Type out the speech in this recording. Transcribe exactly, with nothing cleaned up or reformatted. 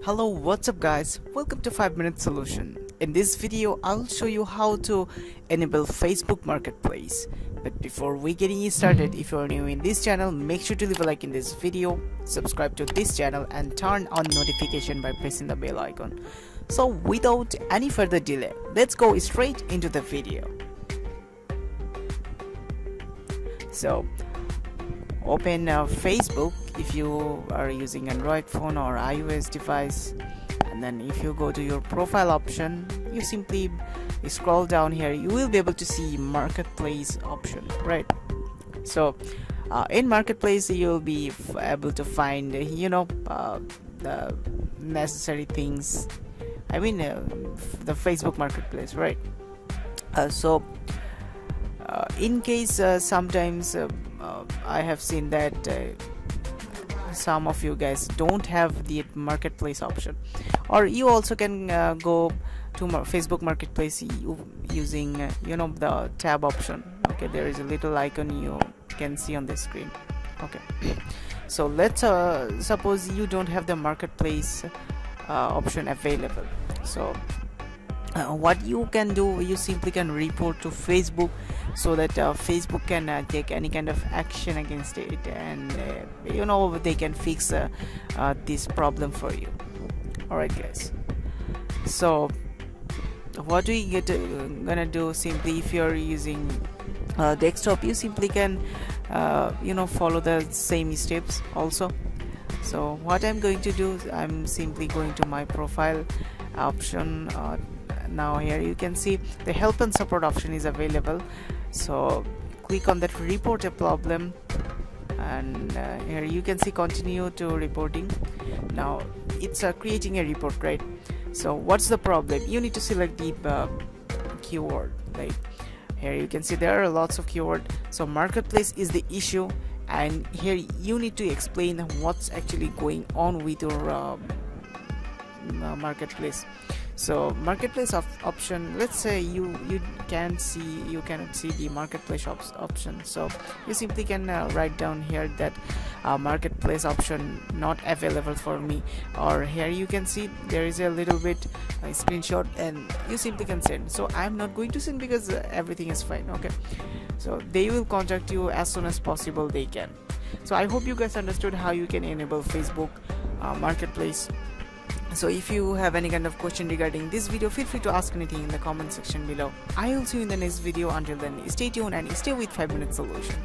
Hello, what's up guys, welcome to five minute solution. In this video I'll show you how to enable Facebook Marketplace. But before we getting started, if you're new in this channel, make sure to leave a like in this video, subscribe to this channel and turn on notification by pressing the bell icon. So without any further delay, let's go straight into the video. So open uh, Facebook if you are using Android phone or iOS device, and then if you go to your profile option, you simply scroll down here, you will be able to see marketplace option, right? So uh, in marketplace you'll be f able to find, you know, uh, the necessary things, I mean uh, the Facebook Marketplace, right? Uh, so uh, in case uh, sometimes uh, uh, I have seen that uh, some of you guys don't have the marketplace option, or you also can uh, go to Facebook Marketplace using uh, you know, the tab option. Okay, there is a little icon you can see on the screen. Okay, so let's uh, suppose you don't have the marketplace uh, option available. So uh, what you can do, you simply can report to Facebook so that uh, Facebook can uh, take any kind of action against it, and uh, you know, they can fix uh, uh, this problem for you. Alright guys, so what do you get to, uh, gonna do simply, if you're using uh, desktop, you simply can uh, you know, follow the same steps also. So what I'm going to do, I'm simply going to my profile option. Uh, now here you can see the help and support option is available, so click on that report a problem, and uh, here you can see continue to reporting. Now it's uh, creating a report, right? So what's the problem? You need to select the uh, keyword, right? Here you can see there are lots of keyword. So marketplace is the issue, and here you need to explain what's actually going on with your uh, marketplace. So marketplace of option, let's say you you can see you cannot see the marketplace option, so you simply can uh, write down here that uh, marketplace option not available for me, or here you can see there is a little bit uh, screenshot, and you simply can send. So I'm not going to send because uh, everything is fine. Okay, so they will contact you as soon as possible they can. So I hope you guys understood how you can enable Facebook uh, Marketplace. So if you have any kind of question regarding this video, feel free to ask anything in the comment section below. I will see you in the next video. Until then, stay tuned and stay with five minute solution.